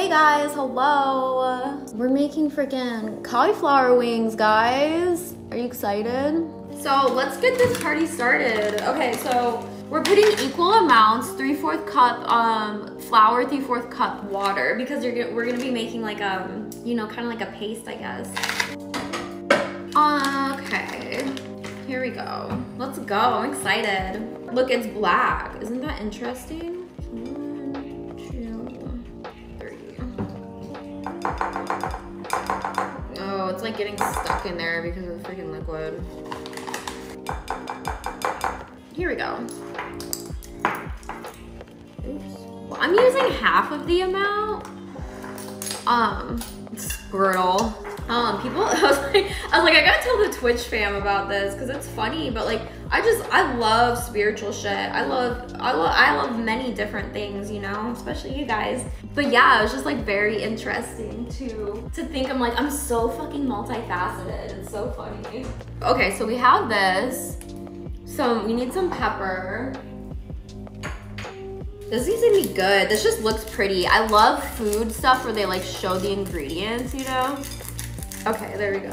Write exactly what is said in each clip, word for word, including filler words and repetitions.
Hey guys, hello. We're making freaking cauliflower wings, guys. Are you excited? So let's get this party started. Okay, so we're putting equal amounts, three-fourth cup um, flour, three-fourth cup water, because you're, we're gonna be making like a, you know, kind of like a paste, I guess. Okay, here we go. Let's go, I'm excited. Look, it's black. Isn't that interesting? One, two, three. Oh, it's like getting stuck in there because of the freaking liquid. Here we go. Oops. Well, I'm using half of the amount. Um, squirtle. Um, people, I was like, I was like, I gotta tell the Twitch fam about this because it's funny. But like, I just, I love spiritual shit. I love, I love, I love many different things, you know, especially you guys. But yeah, it was just like very interesting to to think. I'm like, I'm so fucking multifaceted. It's so funny. Okay, so we have this. So we need some pepper. This is gonna be good. This just looks pretty. I love food stuff where they like show the ingredients, you know? Okay, there we go.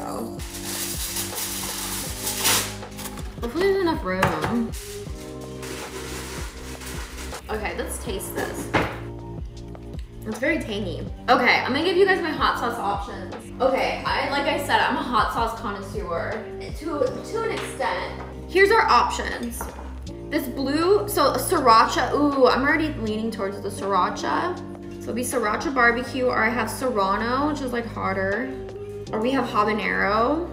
Hopefully there's enough room. Okay, let's taste this. It's very tangy. Okay, I'm gonna give you guys my hot sauce options. Okay, I, like I said, I'm a hot sauce connoisseur to, to an extent. Here's our options. This blue, so sriracha, ooh, I'm already leaning towards the sriracha. So it'll be sriracha barbecue, or I have serrano, which is like hotter. Or we have habanero.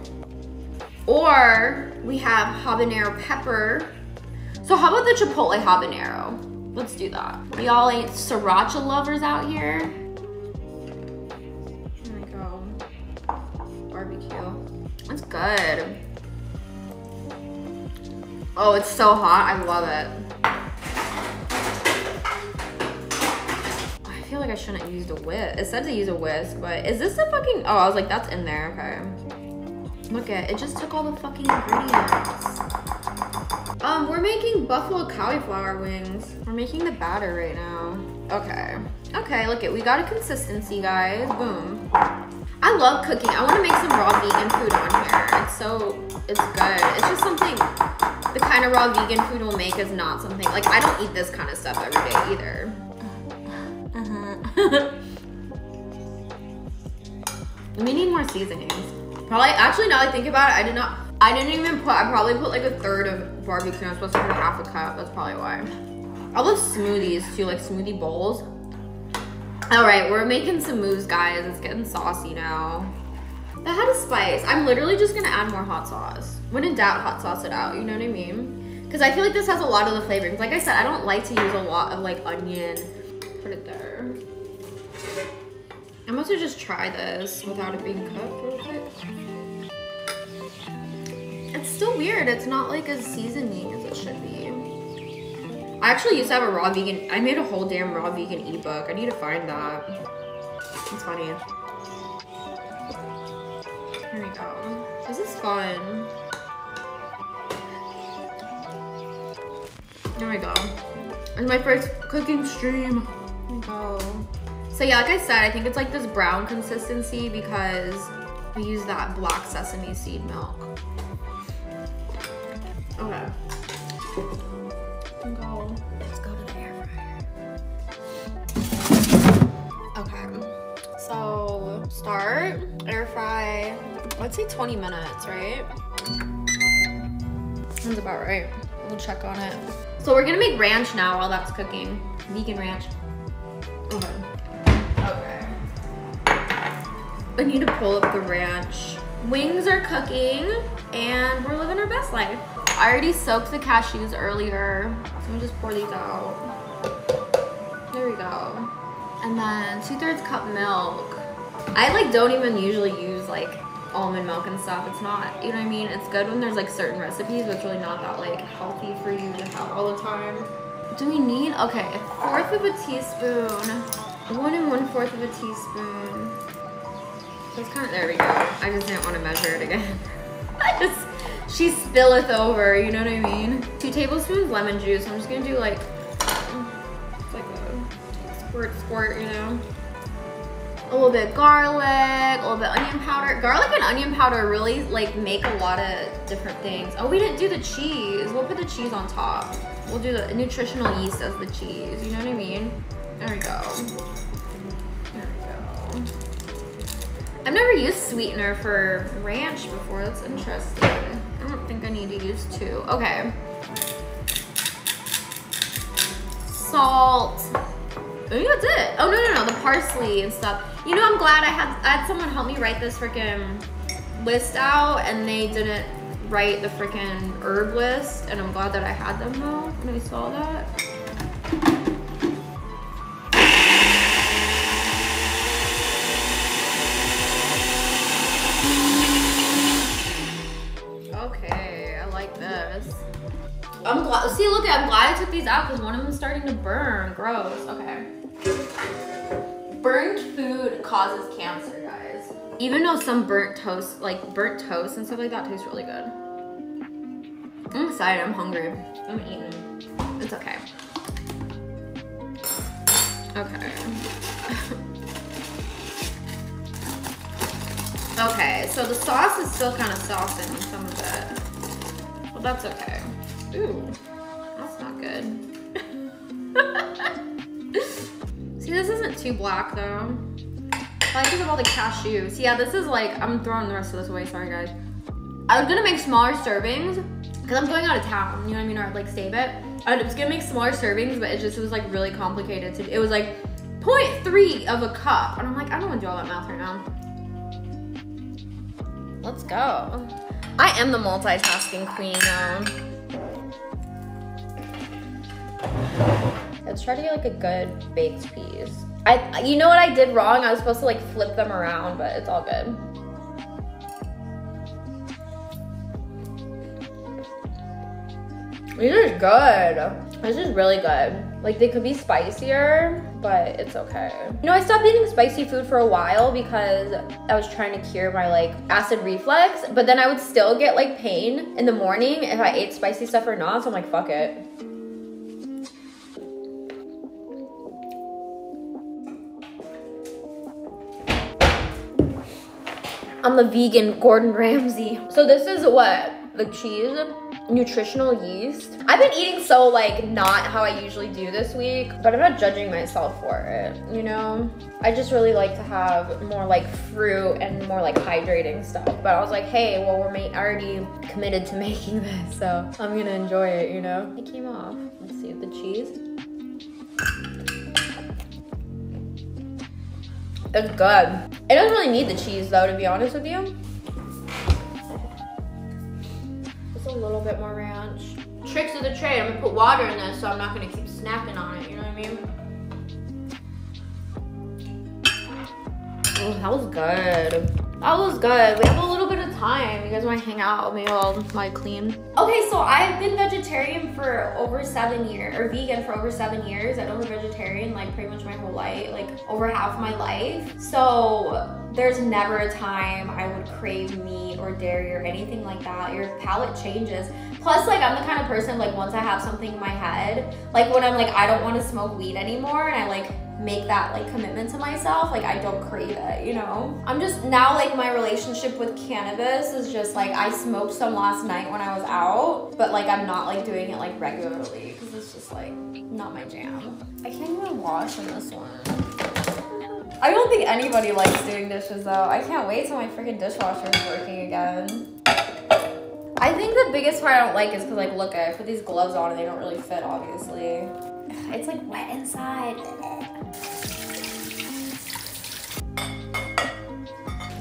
Or we have habanero pepper. So how about the chipotle habanero? Let's do that. Y'all ain't sriracha lovers out here. Here we go. Barbecue. That's good. Oh, it's so hot, I love it. I feel like I shouldn't have used a whisk. It said to use a whisk, but is this a fucking, oh, I was like, that's in there, okay. Look at, it just took all the fucking ingredients. Um, we're making buffalo cauliflower wings. We're making the batter right now. Okay, okay, look at, we got a consistency, guys, boom. I love cooking. I wanna make some raw vegan food on here. It's so, it's good, it's just something. The kind of raw vegan food we'll make is not something, like I don't eat this kind of stuff every day either. Uh-huh. We need more seasonings. Probably, actually now that I think about it, I did not, I didn't even put, I probably put like a third of barbecue. I'm supposed to put half a cup, that's probably why. I love smoothies too, like smoothie bowls. All right, we're making some moves, guys. It's getting saucy now. That had a spice. I'm literally just gonna add more hot sauce. When in doubt, hot sauce it out, you know what I mean? Because I feel like this has a lot of the flavorings. Like I said, I don't like to use a lot of like onion. Put it there. I'm about to just try this without it being cooked real quick. It's still weird. It's not like as seasoning as it should be. I actually used to have a raw vegan, I made a whole damn raw vegan ebook. I need to find that. It's funny. Here we go. This is fun. There we go. It's my first cooking stream. There we go. So yeah, like I said, I think it's like this brown consistency because we use that black sesame seed milk. Okay. Let's go. Let's go to the air fryer. Okay. So start air fry. Let's say twenty minutes, right? Sounds about right. We'll check on it. So we're gonna make ranch now while that's cooking. Vegan ranch. Okay. Okay. I need to pull up the ranch. Wings are cooking and we're living our best life. I already soaked the cashews earlier. So I'm just pour these out. There we go. And then two thirds cup milk. I like don't even usually use like almond milk and stuff. It's not, you know what I mean? It's good when there's like certain recipes, but it's really not that like healthy for you to have all the time. Do we need, okay, a fourth of a teaspoon. One and one fourth of a teaspoon. That's kind of, there we go. I just didn't want to measure it again. I just, she spilleth over, you know what I mean? Two tablespoons lemon juice. I'm just gonna do like, it's like a squirt, squirt, you know? a little bit of garlic, a little bit of onion powder. Garlic and onion powder really like make a lot of different things. Oh, we didn't do the cheese. We'll put the cheese on top. We'll do the nutritional yeast as the cheese. You know what I mean? There we go. There we go. I've never used sweetener for ranch before. That's interesting. I don't think I need to use two. Okay. Salt. I think that's it. Oh, no, no, no, the parsley and stuff. You know, I'm glad I had, I had someone help me write this freaking list out, and they didn't write the freaking herb list, and I'm glad that I had them, though, when I saw that. Okay, I like this. I'm glad, see, look, I'm glad I took these out because one of them is starting to burn. Gross, okay. Burnt food causes cancer, guys. Even though some burnt toast, like burnt toast and stuff like that, tastes really good. I'm excited, I'm hungry. I'm eating. It's okay. Okay. Okay, so the sauce is still kind of softened, some of it. Well, that's okay. Ooh, that's not good. See, this isn't too black though. I like to have all the cashews. Yeah, this is like, I'm throwing the rest of this away, sorry guys. I was gonna make smaller servings because I'm going out of town, you know what I mean, or like save it. I was gonna make smaller servings, but it just it was like really complicated. To, it was like zero point three of a cup. And I'm like, I don't wanna do all that math right now. Let's go. I am the multitasking queen though. Let's try to get like a good baked piece. I, you know what I did wrong? I was supposed to like flip them around, but it's all good. These are good. This is really good. Like they could be spicier, but it's okay. You know, I stopped eating spicy food for a while because I was trying to cure my like acid reflux, but then I would still get like pain in the morning if I ate spicy stuff or not, so I'm like, fuck it. I'm the vegan Gordon Ramsay. So this is what? The cheese, nutritional yeast. I've been eating so like not how I usually do this week, but I'm not judging myself for it, you know? I just really like to have more like fruit and more like hydrating stuff. But I was like, hey, well, we're ma already committed to making this, so I'm gonna enjoy it, you know? It came off. Let's see the cheese. It's good. It doesn't really need the cheese though, to be honest with you. Just a little bit more ranch. Tricks of the trade, I'm gonna put water in this so I'm not gonna keep snapping on it, you know what I mean? Oh, that was good. That was good. We have a little bit of time. You guys wanna hang out? Maybe I'll like clean. Okay, so I've been vegetarian for over seven years, or vegan for over seven years. I was a vegetarian like pretty much my whole life, like over half my life. So there's never a time I would crave meat or dairy or anything like that. Your palate changes. Plus, like, I'm the kind of person, like, once I have something in my head, like when I'm like, I don't wanna smoke weed anymore, and I like, make that like commitment to myself, like I don't crave it, you know? I'm just now like my relationship with cannabis is just like I smoked some last night when I was out, but like I'm not like doing it like regularly because it's just like not my jam. I can't even wash in this one. I don't think anybody likes doing dishes though. I can't wait till my freaking dishwasher is working again. I think the biggest part I don't like is because like look, I put these gloves on and they don't really fit obviously. It's like wet inside.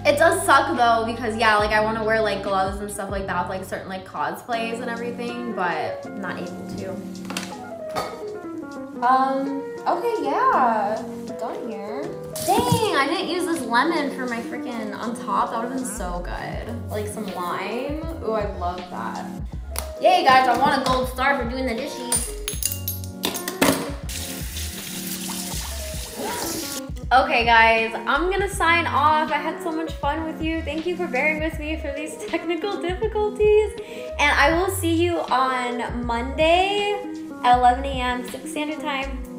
It does suck though because yeah, like I want to wear like gloves and stuff like that with like certain like cosplays and everything, but I'm not able to. Um, okay, yeah, done here. Dang, I didn't use this lemon for my freaking on top. That would have been so good. Like some lime. Ooh, I love that. Yay guys, I want a gold star for doing the dishes. Okay guys, I'm gonna sign off. I had so much fun with you. Thank you for bearing with me for these technical difficulties. And I will see you on Monday at eleven A M Pacific Standard Time.